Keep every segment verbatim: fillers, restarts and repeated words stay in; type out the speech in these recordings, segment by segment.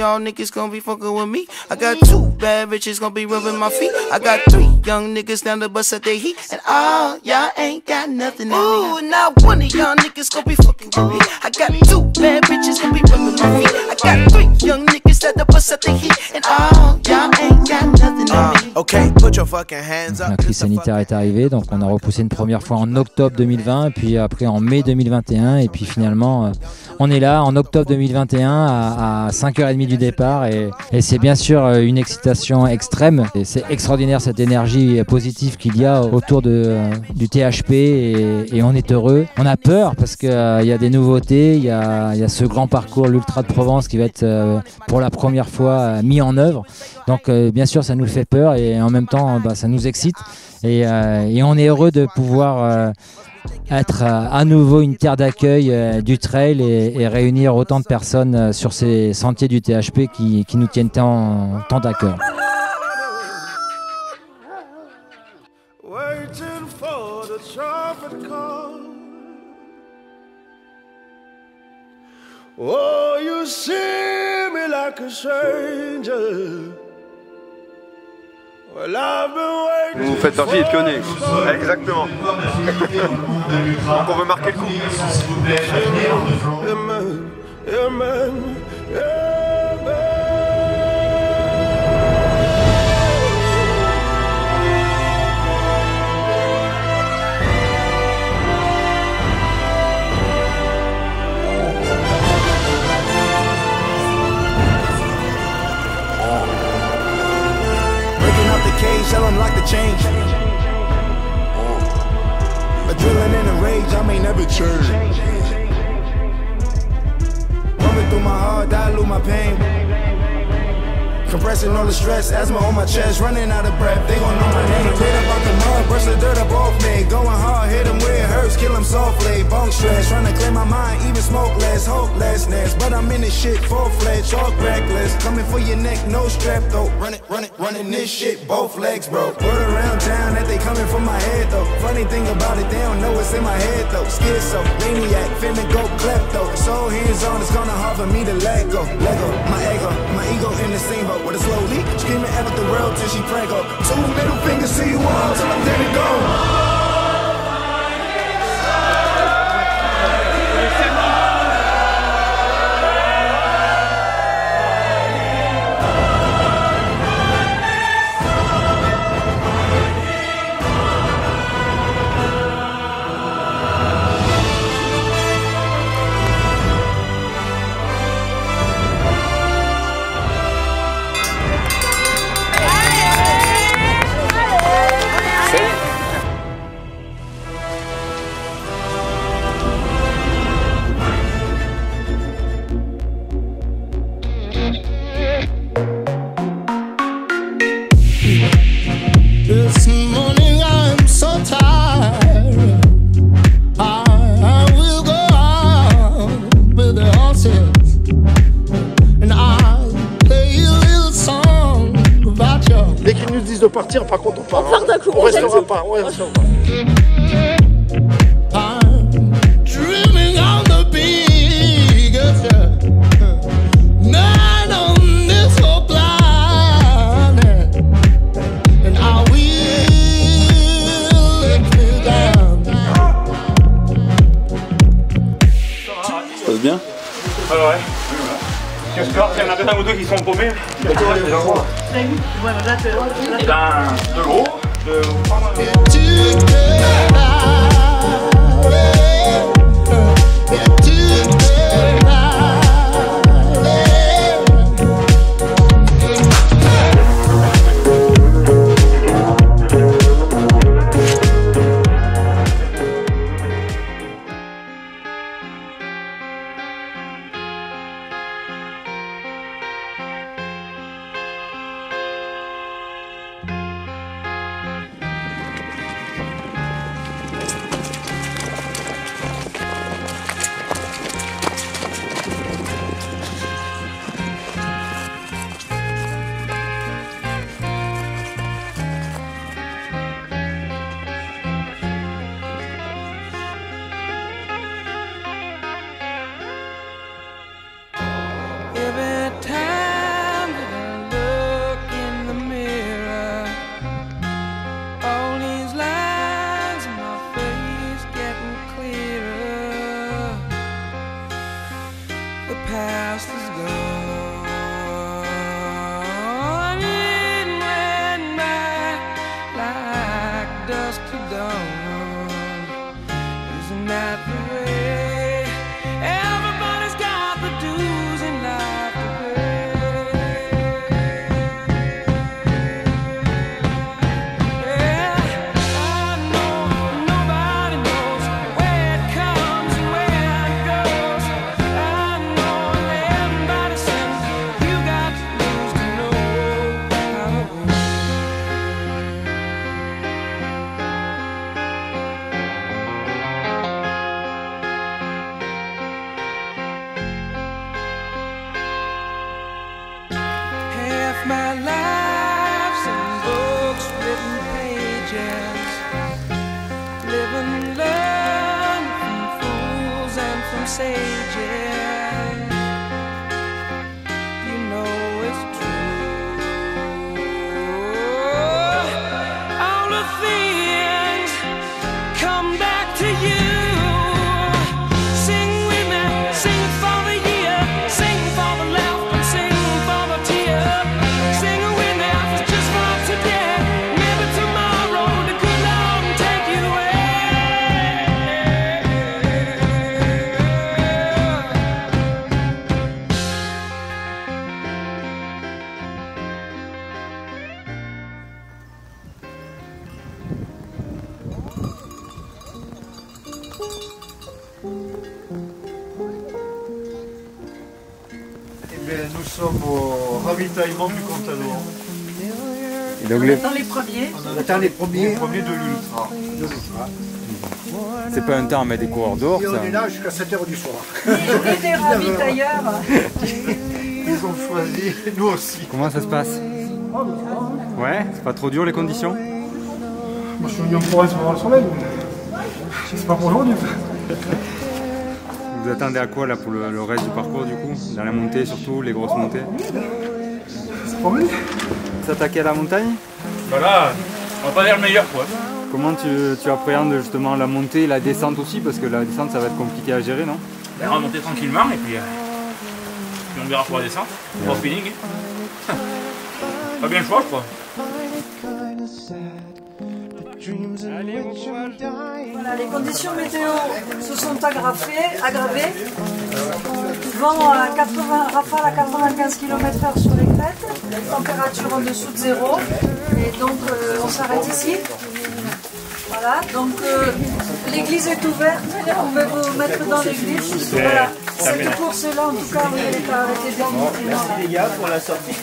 y'all niggas gonna be fucking with me. I got two bad bitches gonna be rubbing my feet. I got three young niggas down the bus at they heat. And all y'all ain't got nothing on me. Ooh, not one of y'all niggas gonna be fucking with me. I got two bad bitches gonna be rubbing my feet. I got three young niggas down the bus at they heat. And all y'all ain't got nothing on me. Okay, put your fucking hands up. La crise sanitaire est arrivée, donc on a repoussé une première fois en octobre deux mille vingt, puis après en mai deux mille vingt et un, et puis finalement on est là en octobre deux mille vingt et un à, à cinq heures trente du départ, et, et c'est bien sûr une excitation extrême, et c'est extraordinaire cette énergie positive qu'il y a autour de, du T H P, et, et on est heureux. On a peur parce qu'il euh, y a des nouveautés, il y, y a ce grand parcours, l'Ultra de Provence, qui va être euh, pour la première fois euh, mis en œuvre, donc euh, bien sûr ça nous fait peur, et en même temps bah, ça nous excite. Et, euh, et on est heureux de pouvoir euh, être euh, à nouveau une terre d'accueil euh, du trail, et, et réunir autant de personnes euh, sur ces sentiers du T H P qui, qui nous tiennent tant, tant à cœur. Oh, you see me like a stranger. Vous vous faites sortir de pionnier. Exactement. Donc on veut marquer le coup. Amen, amen, tell them like the change. Adrenaline and a rage, I may never change. Coming through my heart, dilute my pain. Compressing all the stress, asthma on my chest. Running out of breath, they gon' know my name. Clean up out the mud, brush the dirt up off me. Going hard, hit them where it hurts, kill them softly. Bone stress, trying to clear my mind, even smoke less. Hopelessness, but I'm in this shit full-fledged, all reckless. Coming for your neck, no strap though. Run it, run it, running this shit, both legs bro. Word around town that they coming from my head though. Funny thing about it, they don't know what's in my head though. Schizo, maniac, finna go klepto. So hands on, it's gonna hard for me to let go. Let go, my ego, my ego in the same boat with a slow leak. Screaming out the world till she prank up. Two middle fingers to you all till I'm dead and gone. Dès qu'ils nous disent de partir, par contre on part. On part d'un coup, on restera pas, on restera pas. Ça se passe bien? Ouais, ouais. J'espère qu'il y en a peut-être un ou deux qui sont paumés. Et ben, de gros, de... Thank you. my life's in books, written pages, live and learn from fools and from sages. You know it's true. All the things come back to you. Nous sommes au ravitaillement du Contador. Et donc les... On attend les premiers. On attend les premiers, les premiers de l'ultra. C'est pas un temps à mettre des coureurs dehors. Et on ça. Est là jusqu'à sept heures du soir. Ils des ravitailleurs. Ils ont choisi, nous aussi. Comment ça se passe? Ouais, c'est pas trop dur les conditions? Moi je suis venu en Provence pour voir le soleil. C'est pas pour aujourd'hui. Vous attendez à quoi là pour le, le reste du parcours du coup? Dans la montée surtout, les grosses montées? C'est promis. S'attaquer à la montagne? Voilà, on va pas dire le meilleur quoi. Comment tu, tu appréhendes justement la montée et la descente aussi? Parce que la descente ça va être compliqué à gérer, non? Ben, on va monter tranquillement et puis, euh, puis on verra pour la descente, pour le feeling. Pas bien le choix je crois. Allez, bon courage. Voilà, les conditions météo se sont aggravées, aggravées. Vent à quatre-vingts, rafale à quatre-vingt-quinze kilomètres heure sur les crêtes, température en dessous de zéro, et donc euh, on s'arrête ici. Voilà, donc euh, l'église est ouverte, on va vous mettre dans l'église. Voilà, cette course-là en tout cas, vous n'allez pas arrêter d'en monter. Merci les gars pour la sortie.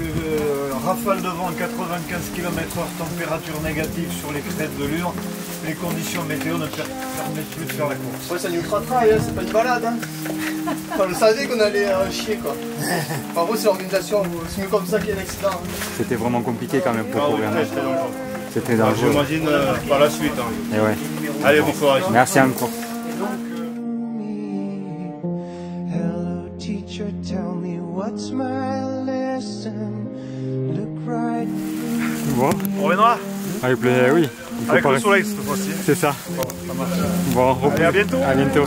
Euh, rafale de vent quatre-vingt-quinze kilomètres heure, température négative sur les crêtes de l'Ur. Les conditions météo ne permettent plus de faire la course. Ouais, c'est un ultra-trail, c'est pas une balade. Hein. Enfin, je savais qu'on allait euh, chier quoi. Bravo, c'est l'organisation, c'est mieux comme ça qu'il y a l'accident. C'était vraiment compliqué quand même pour courir. C'était dangereux. J'imagine euh, par la suite. Hein. Et ouais. Allez, bon courage. Merci à vous. Bon. On reviendra. Avec le, oui. Avec le soleil cette fois-ci. C'est ça. Bon, ça marche. Bon, on Allez, à bientôt. À bientôt.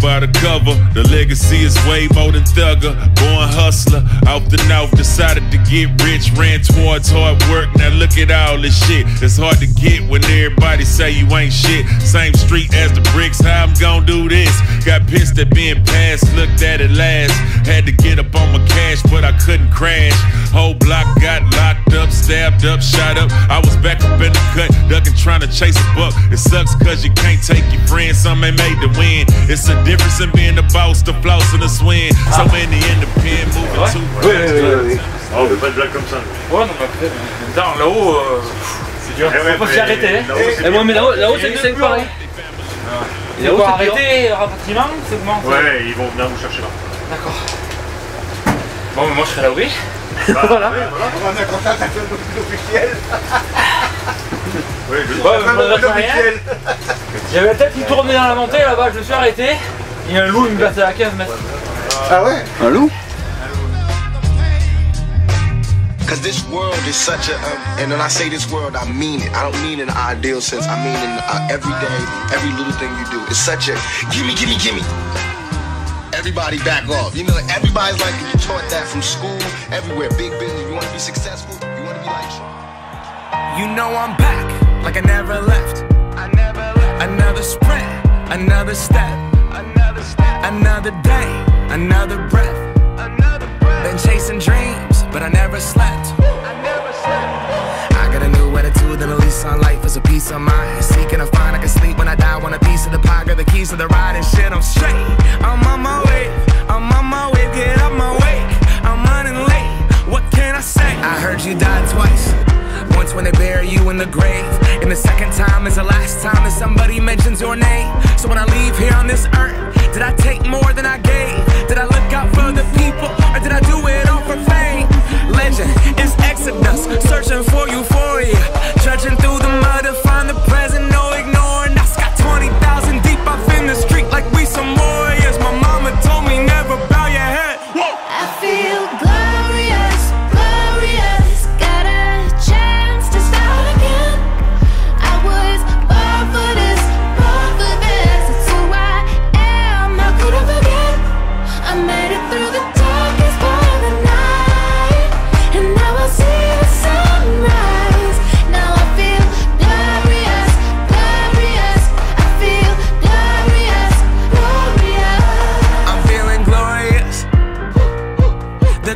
By the cover, the legacy is way more than thugger. Born hustler, out the north, decided to get rich. Ran towards hard work, now look at all this shit. It's hard to get when everybody say you ain't shit. Same street as the bricks, how I'm gonna do this? Got pissed at being passed, looked at it last. Had to get up on my cash, but I couldn't crash. Whole block got locked up, stabbed up, shot up. I was back up in the cut, ducking, trying to chase a buck. It sucks cause you can't take your friends, some ain't made to win. It's a difference in being the boss, the floss and the swing. So in the end, the pen moving too fast. Oh, c'est pas de blague comme ça. Ouais, non, mais là-haut, c'est dur. Faut pas s'y arrêter. Et moi, mais là-haut, c'est pareil. Là-haut, c'est arrêter, rapatriement, c'est comment? Ouais, ils vont venir nous chercher là. D'accord. Bon, mais moi, je serai là-haut. Bah, voilà. Ouais, voilà. On a contact avec l'officiel. Oui, je l'officiel. J'avais la tête qui tournait dans la montée là-bas, je me suis arrêté. Il y a un loup, il me battait à quinze mètres. Ah ouais? Un loup? Cause this world is such a, uh, and when I say this world, I mean it. I don't mean in an ideal sense. I mean in uh, every day, every little thing you do. It's such a, gimme, gimme, gimme. Everybody back off. You know, everybody's like, you taught that from school, everywhere. Big business, you want to be successful, you want to be like... You know I'm back, like I never left. I never left. Another sprint, another step, another step, another day, another breath, another breath. Been chasing dreams, but I never slept. I never slept. I got a new attitude and a lease on life is a piece of mind. Seeking a find I can sleep when I die. Want a piece of the pie, got the keys to the ride and shit. I'm straight. I'm on my way. I'm on my way. Get up my way. I'm running late. What can I say? I heard you died twice. Once when they bury you in the grave, and the second time is the last time that somebody mentions your name. So when I leave here on this earth, did I take more than I gave? Did I look out for the people, or did I do it all for fame? Legend is exodus, searching for euphoria, trudging through the mud to find the present, no ignoring us. Got twenty thousand deep off in the street like we some warriors. My mama told me never bow your head. Whoa. I feel glorious, glorious.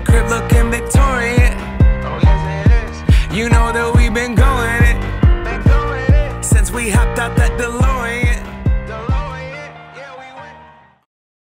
Crib look